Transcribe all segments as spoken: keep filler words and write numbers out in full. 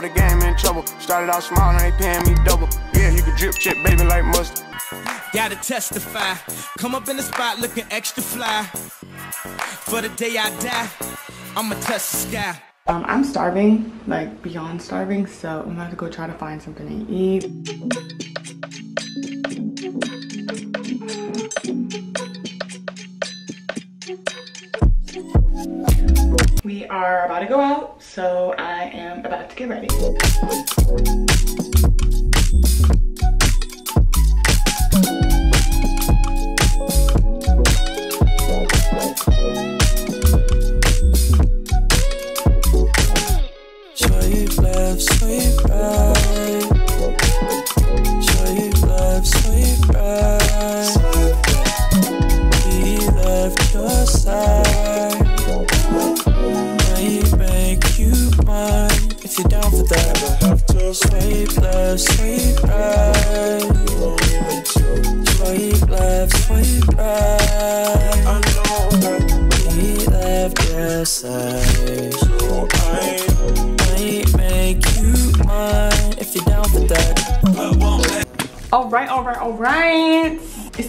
know the game in trouble. Started out small, now they paying me double. Yeah, you can drip shit, baby, like mustard. Gotta testify. Come up in the spot looking extra fly. For the day I die, I'ma touch the sky. Um, I'm starving, like beyond starving, so I'm about to go try to find something to eat. We are about to go out, so I am about to get ready.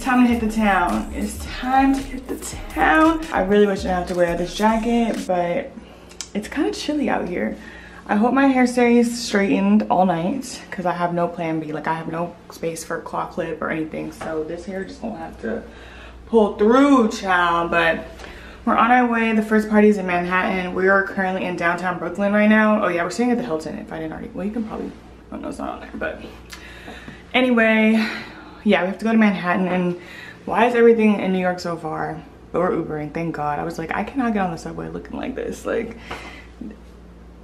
Time to hit the town. It's time to hit the town. I really wish I didn't have to wear this jacket, but it's kind of chilly out here. I hope my hair stays straightened all night because I have no plan B. Like, I have no space for a claw clip or anything, so this hair just gonna have to pull through, child. But we're on our way. The first party's in Manhattan. We are currently in downtown Brooklyn right now. Oh yeah, we're staying at the Hilton. If I didn't already, well, you can probably, oh no, it's not on there. But anyway, yeah, we have to go to Manhattan. And why is everything in New York so far? But we're Ubering, thank God. I was like, I cannot get on the subway looking like this. Like,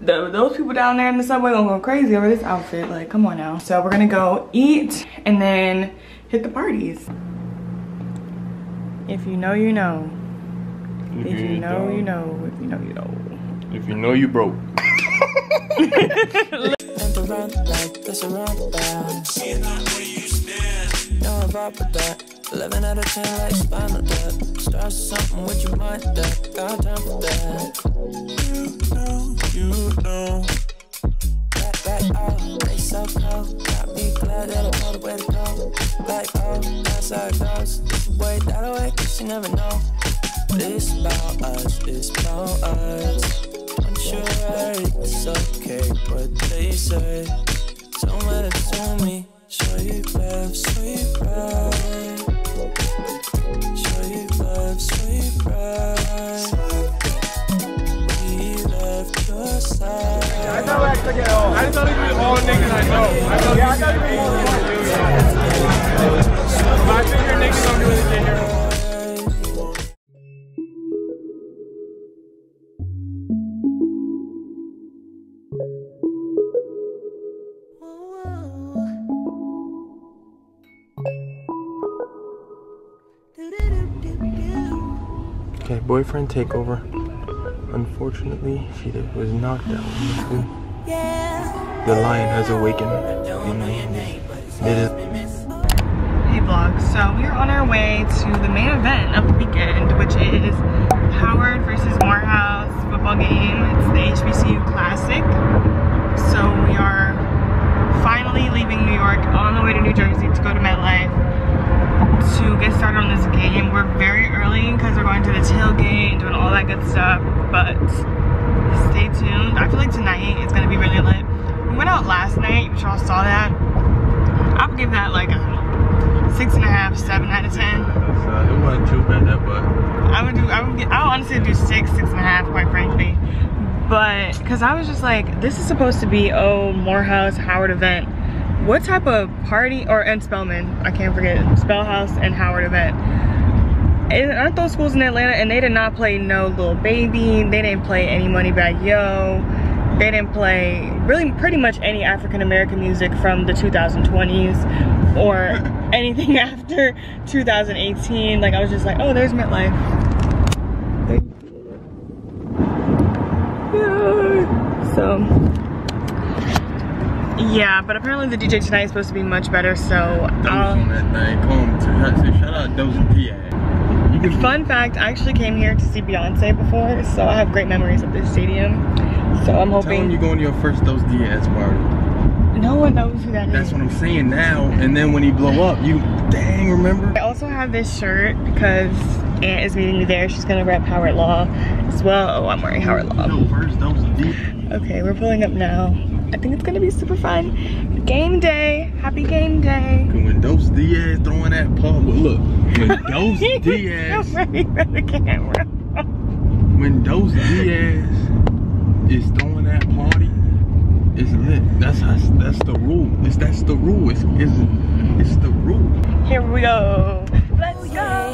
the, those people down there in the subway gonna go crazy over this outfit. Like, come on now. So we're gonna go eat and then hit the parties. If you know, you know. If, if you, you know, don't. You know. If you know, you know. If you know, you broke. eleven out of ten like spinal tap. Start something with your mind that got time for that. You know, you know. Back, back, oh, they so cold. Got me glad that I know the way to go. Like, oh, that's how it goes. This way, that way, cause you never know. This about us, this about us. I'm sure it's okay, but they say don't matter to me. Sweet love, sweet pride. Sweet love, sweet pride. We left your side. I thought I had to get all. I thought it was all niggas I know. I thought, yeah, I thought it was all niggas. I think your niggas don't do anything here. Okay, boyfriend takeover. Unfortunately, she was knocked out. The lion has awakened. Hey vlog, so we are on our way to the main event of the weekend, which is Howard versus Morehouse football game. It's the H B C U Classic. So we are finally leaving New York on the way to New Jersey to go to MetLife. To get started on this game. We're very early because we're going to the tailgate and doing all that good stuff, but stay tuned. I feel like tonight it's gonna be really lit. We went out last night, which y'all saw that. I would give that like a six and a half, seven out of ten. Uh, it wasn't too bad, that but I would do. I would. Get, I would honestly do six, six and a half, quite frankly. But because I was just like, this is supposed to be oh Morehouse Howard event. What type of party, or and Spelman, I can't forget, Spellhouse and Howard event. And aren't those schools in Atlanta? And they did not play no Lil Baby, they didn't play any Money Bag Yo, they didn't play really pretty much any African American music from the two thousand twenties or anything after two thousand eighteen. Like, I was just like, oh, there's MetLife. So. Yeah, but apparently the D J tonight is supposed to be much better, so I'll... Fun fact, I actually came here to see Beyonce before, so I have great memories of this stadium. So I'm hoping. Tell them you're going to your first Dos Dias party. No one knows who that is. That's what I'm saying now. And then when he blow up, you dang remember. I also have this shirt because Aunt is meeting me there. She's gonna rep Howard Law as well. Oh, I'm wearing Howard Law. No, first Dos Dias. Okay, we're pulling up now. I think it's gonna be super fun. Game day. Happy game day. When Dos Dias throwing that pub, look. When Dos Dias. The camera. When Dos Dias is throwing that party, it's lit. That's that's, that's the rule. It's that's the rule. It's, it's it's the rule. Here we go. Let's go.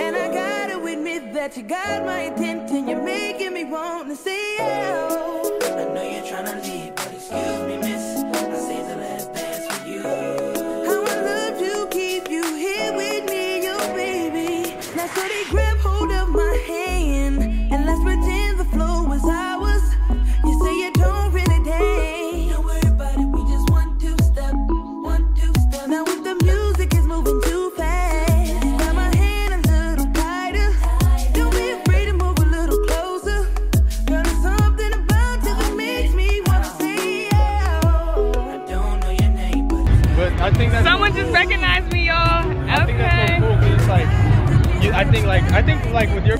And I gotta admit that you got my attention. You're making me want to see you. I know you're trying to leave, but excuse me, miss. I say the last dance for you. How I love to keep you here with me, yo, baby. Now, steady grab hold of my hand, and let's pretend the flow was ours. You say you don't really dance. Don't worry about it, we just one, two step, one, two step. Now, if the music is moving too fast, grab my hand a little tighter. Don't be afraid to move a little closer. Girl, it's on. I think that's someone cool. Just recognized me, y'all. Okay. I think that's so cool because it's like, you, I think like, I think like with your.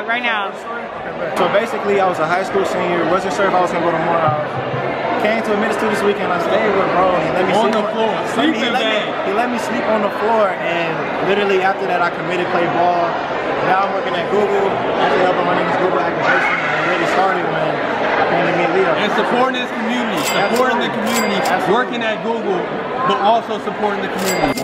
Right now. So basically, I was a high school senior, wasn't sure if I was gonna go to Morehouse. Came to a middle school this weekend, I stayed with bro, and he let me on sleep the floor. On, sleeping he, let me, he let me sleep on the floor, and literally after that, I committed, played ball. Now I'm working at Google, actually helping my name's Google activation, and it really started when I came to meet Leo. And supporting his community, supporting Absolutely. the community, Absolutely. working at Google, but also supporting the community.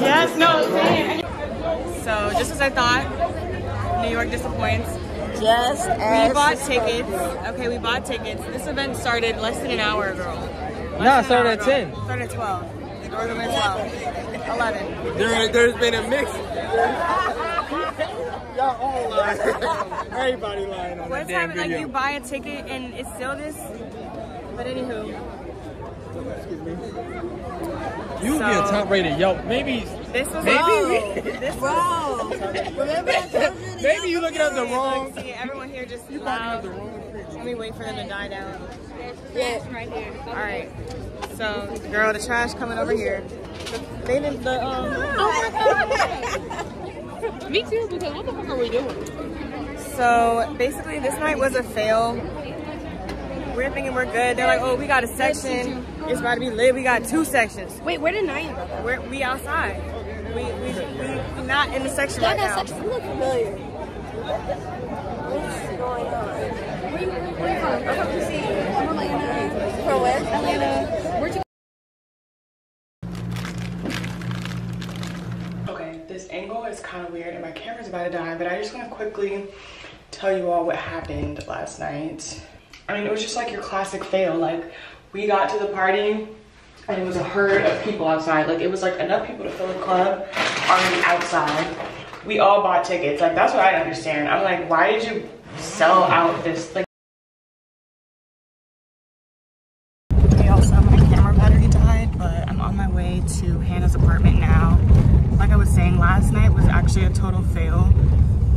Yes, no. So just as I thought, New York disappoints. Just as we bought tickets. Okay, we bought tickets. This event started less than an hour ago. No, it started at ten. It started at twelve. It started at twelve. eleven. There, there's been a mix. Y'all all lying. Everybody lying on that damn video. What's happening? Like you buy a ticket and it's still this. But anywho. Excuse me. You'll so, be a top rated Yelp. Maybe. This was maybe. Wrong. This wrong. Remember I told you maybe you looking at the wrong. See, everyone here just you loud. The wrong. Let me wait for them to die down. Yeah, right here. All right. So, girl, the trash coming over here. They didn't. The, um, oh my god. Me too. Because what the fuck are we doing? So basically, this night was a fail. We're thinking we're good. They're like, oh, we got a section. It's about to be lit. We got two sections. Wait, where did Naya go? We're, we outside. We we we not in the section right now. That section look familiar. What's going on? Where you from? I'm from D C. I'm from Atlanta. From where? Atlanta. Where'd you? Okay, this angle. It's kind of weird and my camera's about to die, but I just want to quickly tell you all what happened last night. I mean, it was just like your classic fail. Like, we got to the party and it was a herd of people outside. Like, it was like enough people to fill the club already outside. We all bought tickets. Like, that's what I understand. I'm like, why did you sell out this? Like, okay, also my camera battery died, but I'm on my way to Hannah's apartment now. Like I was saying, last night was actually a total fail.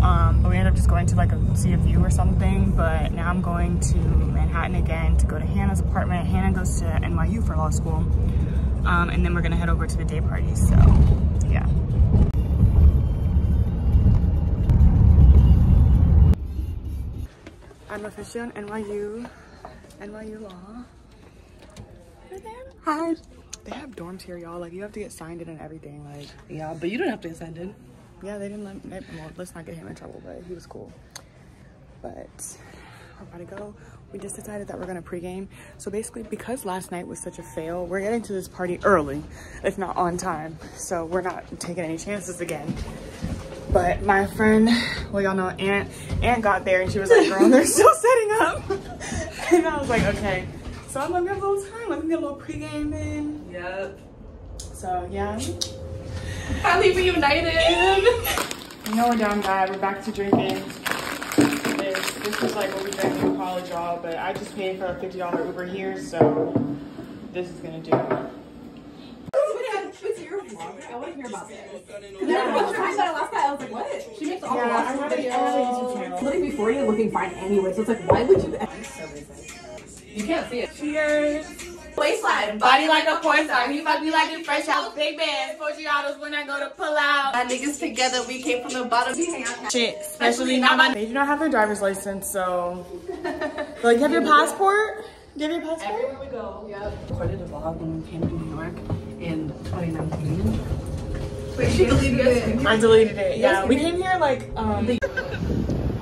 Um, but we ended up just going to like a, see a view or something, but now I'm going to Manhattan again to go to Hannah's apartment. Hannah goes to N Y U for law school, um, and then we're gonna head over to the day party, so yeah. I'm officially on N Y U, N Y U Law. Hi. They have dorms here, y'all. Like, you have to get signed in and everything. Like, yeah, but you don't have to get signed in. Yeah, they didn't let me, well, let's not get him in trouble, but he was cool. But we're about to go. We just decided that we're gonna pregame. So basically, because last night was such a fail, we're getting to this party early, if not on time. So we're not taking any chances again. But my friend, well, y'all know, Aunt, Aunt got there and she was like, girl, they're still setting up. And I was like, okay. So I'm like, we have a little time. Let me get a little pregame in. Yep. So yeah. Finally reunited. You know, we're down bad. We're back to drinking. This, this was like what we drank in college, y'all, but I just paid for a fifty dollar Uber here, so this is gonna do it. I want to hear about this. Because yeah. I was talking about it last night, I was like, what? She makes all the last videos. Looking before you, looking fine anyway, so it's like, why would you? You can't see it. Cheers. Waistline, body like a porn star. He fuck me like a fresh out. Big bands, Forgiatos when I go to pull out. My niggas together, we came from the bottom. Shit, especially not my. They do not have their driver's license, so. Like, have your passport? Do you have your passport? Everywhere we go, yep. Recorded a vlog when we came to New York in twenty nineteen. Wait, she deleted it. I deleted it, yeah. We came here like, um.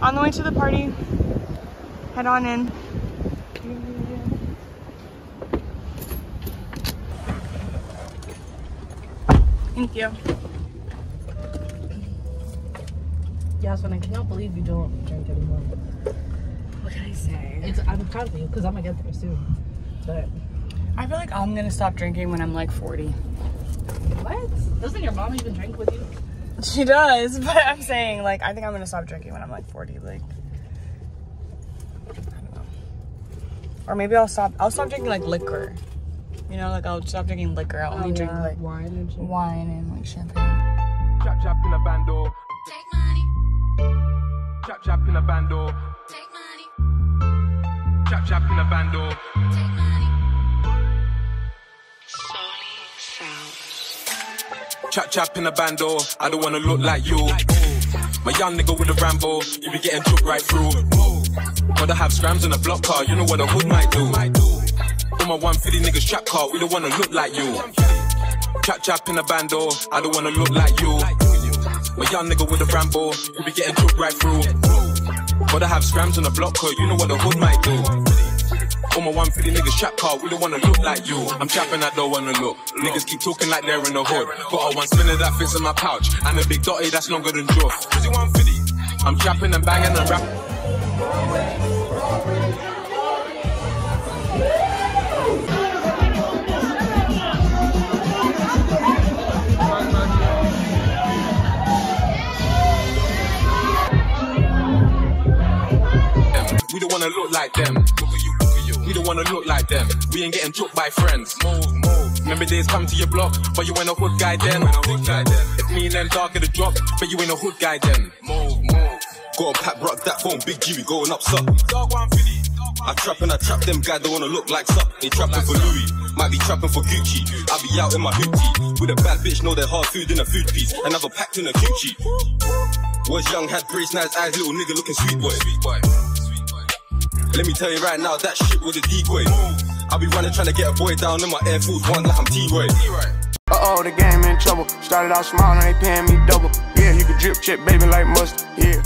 On the way to the party, head on in. Thank you. Yasmin, I cannot believe you don't drink anymore. What can I say? It's, I'm proud of you because I'm gonna get there soon. But I feel like I'm gonna stop drinking when I'm like forty. What? Doesn't your mom even drink with you? She does, but I'm saying, like, I think I'm gonna stop drinking when I'm like forty. Like, I don't know. Or maybe I'll stop. I'll stop drinking like liquor. You know, like, I'll stop drinking liquor. I'll only oh, drink, yeah. like, wine and, champagne. wine and, like, champagne. Chop, chop in a bando. Take money. Chop, chop in a bando. Take money. Chop, chop in a bando. Take money. Sony sounds. Chop, chop in a bando. I don't want to look like you. My young nigga with a Rambo. You be getting took right through. Gotta have scrams in a block car. You know what a hood might do. My one fifty niggas trap car, we don't wanna look like you. Chap chap in a bando, I don't wanna look like you. My young nigga with a Rambo, we be getting took right through. Gotta have scrams on the block, cause you know what the hood might do. All my one fifty niggas trap car, we don't wanna look like you. I'm trapping, I don't wanna look. Niggas keep talking like they're in the hood. Got a one spinner that fits in my pouch, and a big dotty that's longer than Druff. I'm trapping and banging and rapping. We don't wanna look like them. Look at you, look at you. We don't wanna look like them. We ain't getting took by friends. Move, move. Remember days come to your block, but you ain't a hood guy then. A hood guy then. If me and them dark at the drop, but you ain't a hood guy then. Move, move. Got a pack, rock that phone, big G, we going up, sup. I trap and I trap them guys, don't wanna look like sup. They trapping for Louis, might be trapping for Gucci. I be out in my hoochie, with a bad bitch, know they're hard food in a food piece. Another packed in a Gucci. Was young, had brace, nice eyes, little nigga looking sweet boy. Sweet boy. Let me tell you right now, that shit was a decoy. I be running trying to get a boy down in my Air Force One like I'm T-Roy. Uh-oh, the game in trouble. Started out small, now they paying me double. Yeah, you can drip chip, baby, like mustard, yeah.